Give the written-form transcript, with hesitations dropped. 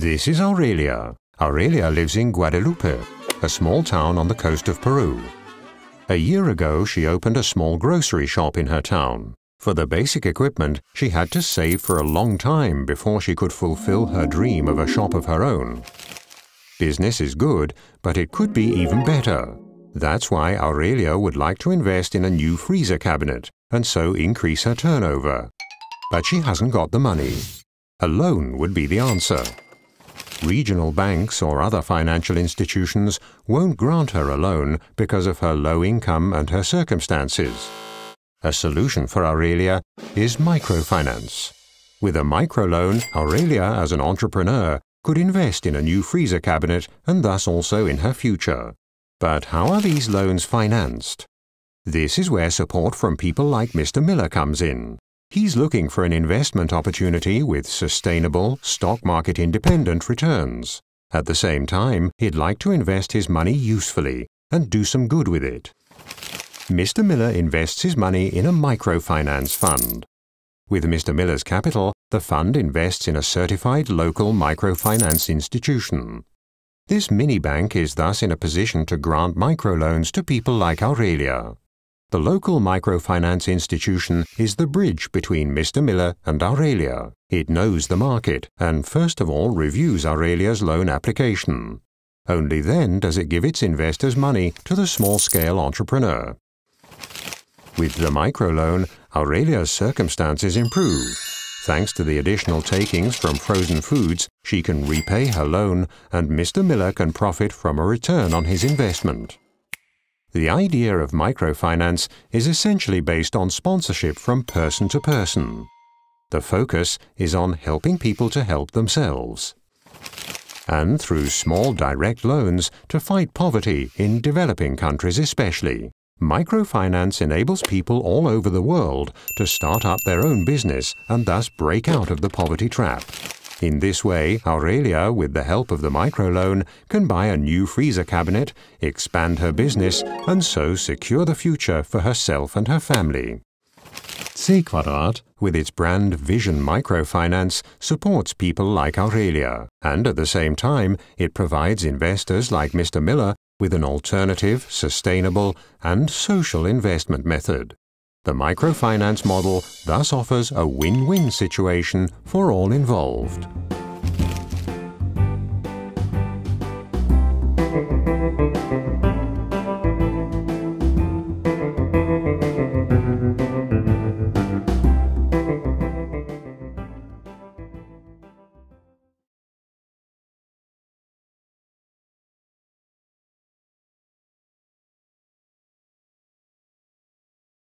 This is Aurelia. Aurelia lives in Guadalupe, a small town on the coast of Peru. A year ago, she opened a small grocery shop in her town. For the basic equipment, she had to save for a long time before she could fulfill her dream of a shop of her own. Business is good, but it could be even better. That's why Aurelia would like to invest in a new freezer cabinet and so increase her turnover. But she hasn't got the money. A loan would be the answer. Regional banks or other financial institutions won't grant her a loan because of her low income and her circumstances. A solution for Aurelia is microfinance. With a microloan, Aurelia, as an entrepreneur, could invest in a new freezer cabinet and thus also in her future. But how are these loans financed? This is where support from people like Mr. Miller comes in. He's looking for an investment opportunity with sustainable, stock market independent returns. At the same time, he'd like to invest his money usefully and do some good with it. Mr. Miller invests his money in a microfinance fund. With Mr. Miller's capital, the fund invests in a certified local microfinance institution. This mini-bank is thus in a position to grant microloans to people like Aurelia. The local microfinance institution is the bridge between Mr. Miller and Aurelia. It knows the market and first of all reviews Aurelia's loan application. Only then does it give its investors money to the small-scale entrepreneur. With the microloan, Aurelia's circumstances improve. Thanks to the additional takings from frozen foods, she can repay her loan and Mr. Miller can profit from a return on his investment. The idea of microfinance is essentially based on sponsorship from person to person. The focus is on helping people to help themselves, and through small direct loans to fight poverty in developing countries especially. Microfinance enables people all over the world to start up their own business and thus break out of the poverty trap. In this way, Aurelia, with the help of the microloan, can buy a new freezer cabinet, expand her business, and so secure the future for herself and her family. C Quadrat, with its brand Vision Microfinance, supports people like Aurelia, and at the same time, it provides investors like Mr. Miller with an alternative, sustainable, and social investment method. The microfinance model thus offers a win-win situation for all involved.